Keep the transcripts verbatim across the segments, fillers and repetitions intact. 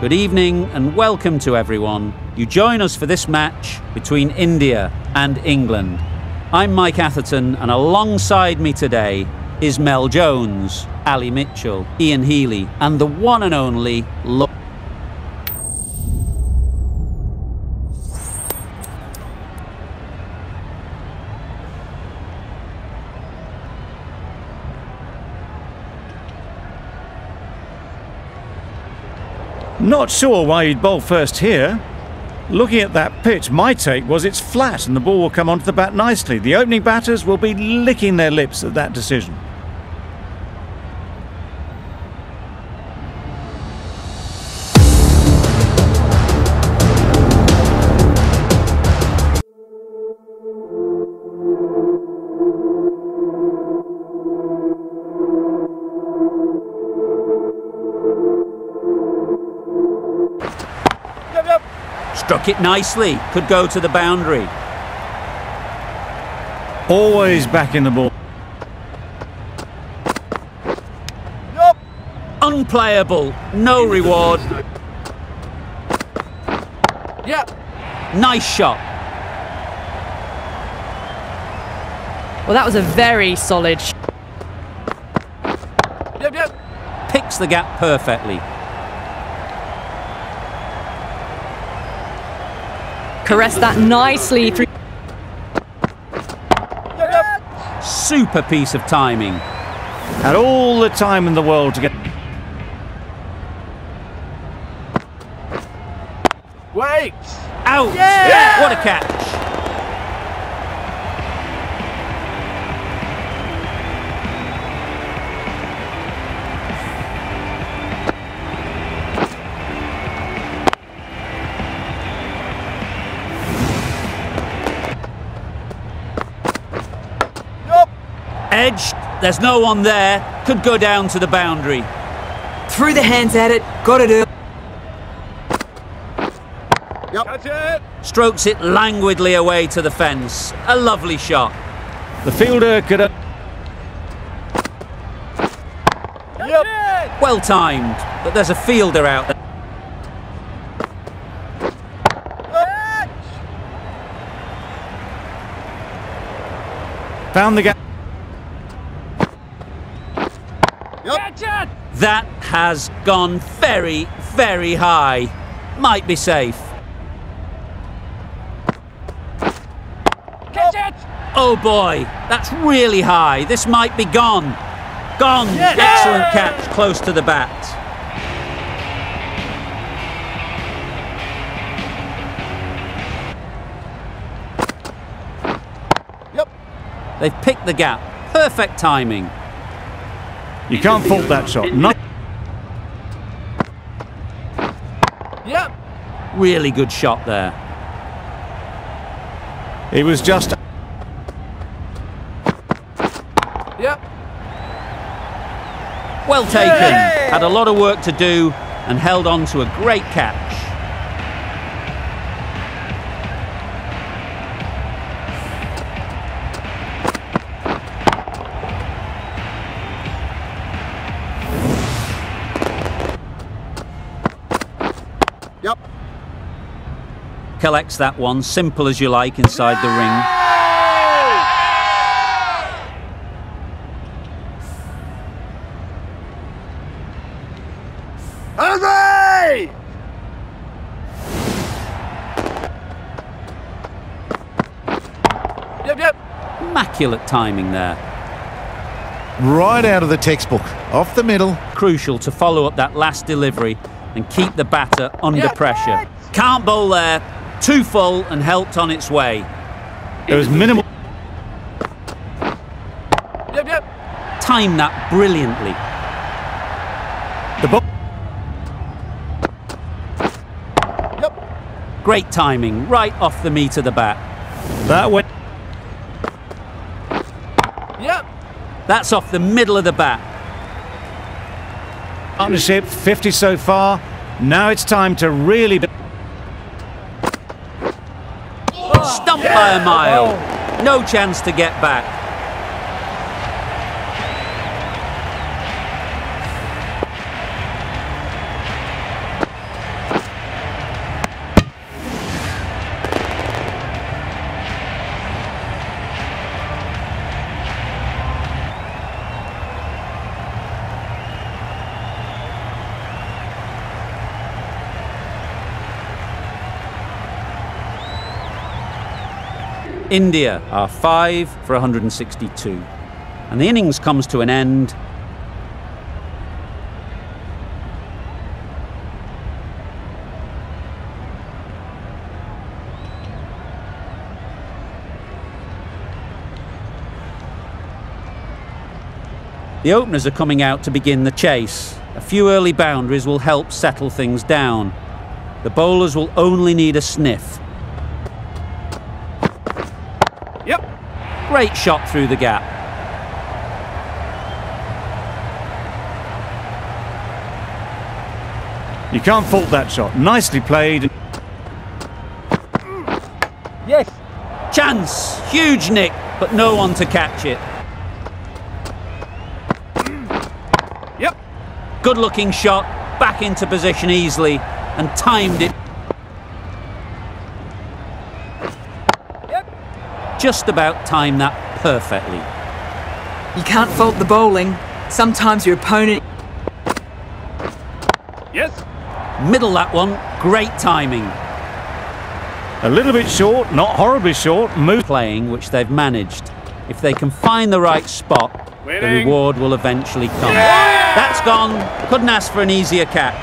Good evening and welcome to everyone. You join us for this match between India and England. I'm Mike Atherton, and alongside me today is Mel Jones, Ali Mitchell, Ian Healy, and the one and only Lo- Not sure why he'd bowl first here. Looking at that pitch, my take was it's flat and the ball will come onto the bat nicely. The opening batters will be licking their lips at that decision. Struck it nicely, could go to the boundary. Always back in the ball. Yep. Unplayable, no reward. Yep. Nice shot. Well, that was a very solid shot. Yep, yep. Picks the gap perfectly. Caress that nicely through. Super piece of timing. Had all the time in the world to get. Wait! Out! Yeah! Yeah! What a catch. Edged, there's no one there, could go down to the boundary. Threw the hands at it, got it early. Yep. That's it. Strokes it languidly away to the fence. A lovely shot. The fielder could have. Yep. Well timed, but there's a fielder out there. Yep. Found the gap. That has gone very, very high. Might be safe. Catch it! Oh boy, that's really high. This might be gone. Gone. Yeah. Excellent catch, close to the bat. Yep. They've picked the gap. Perfect timing. You can't fault that shot. Not yep. Really good shot there. It was just. Yep. Well taken. Yay! Had a lot of work to do and held on to a great catch. Yep. Collects that one, simple as you like, inside the ring. Hooray! Yep, yep. Immaculate timing there. Right out of the textbook, off the middle. Crucial to follow up that last delivery and keep the batter under yeah. pressure. Can't bowl there, too full and helped on its way. There was minimal. Yep, yep. Timed that brilliantly. The ball. Yep. Great timing, right off the meat of the bat. That went. Yep. That's off the middle of the bat. Partnership, fifty so far. Now it's time to really. Oh, stumped yeah. by a mile. No chance to get back. India are five for one hundred sixty-two. And the innings comes to an end. The openers are coming out to begin the chase. A few early boundaries will help settle things down. The bowlers will only need a sniff. Yep. Great shot through the gap. You can't fault that shot. Nicely played. Yes. Chance. Huge nick, but no one to catch it. Good-looking shot, back into position easily, and timed it. Yep. Just about timed that perfectly. You can't fault the bowling. Sometimes your opponent... Yes. Middle that one, great timing. A little bit short, not horribly short. Move playing, which they've managed. If they can find the right spot, Winning. the reward will eventually come. Yeah! That's gone. Couldn't ask for an easier catch.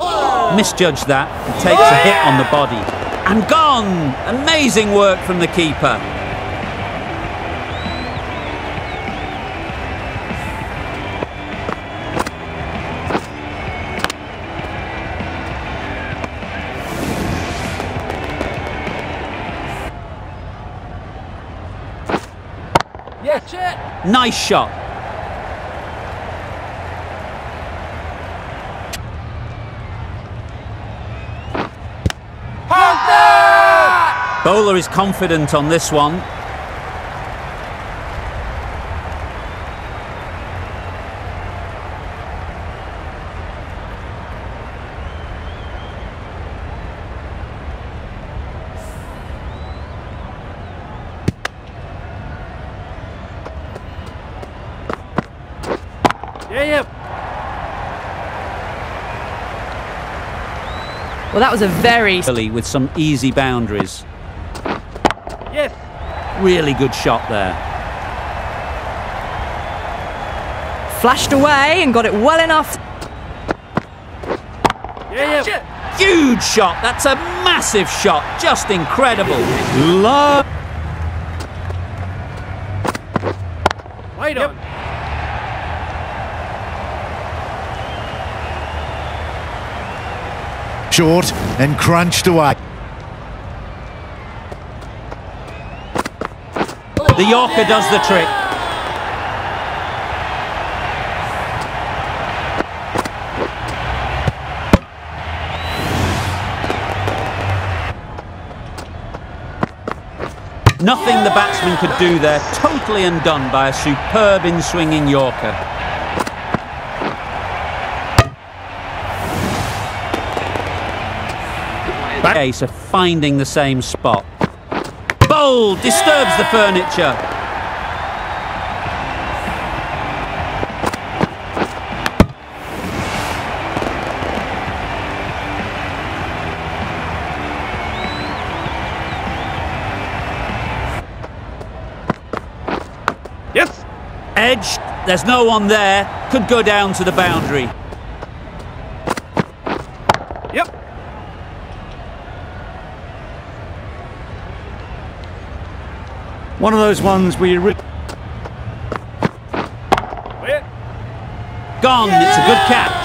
Oh. Misjudged that and takes a hit on the body. And gone. Amazing work from the keeper. Nice shot. Hunter! Bowler is confident on this one. Well, that was a very... with some easy boundaries. Yes. Really good shot there. Flashed away and got it well enough. Yeah, yeah. Huge shot. That's a massive shot. Just incredible. Love. Right on. Yep. Short and crunched away. The Yorker does the trick. Nothing the batsman could do there, totally undone by a superb in-swinging Yorker. Case of finding the same spot. Bowl disturbs the furniture. Yes. Edged. There's no one there. Could go down to the boundary. One of those ones where you... Gone, yeah! It's a good catch.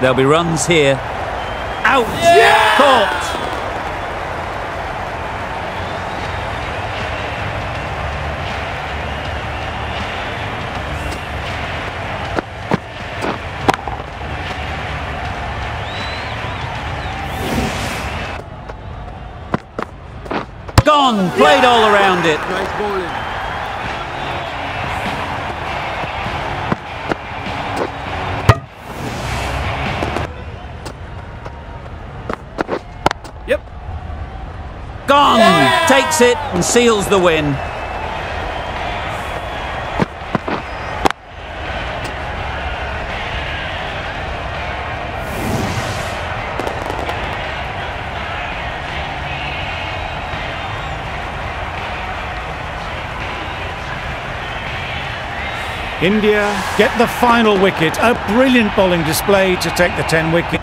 There'll be runs here. Out! Yeah! Caught! on, played all around it. Nice bowling. Yep. Gone, yeah! Takes it and seals the win. India get the final wicket. A brilliant bowling display to take the ten wicket.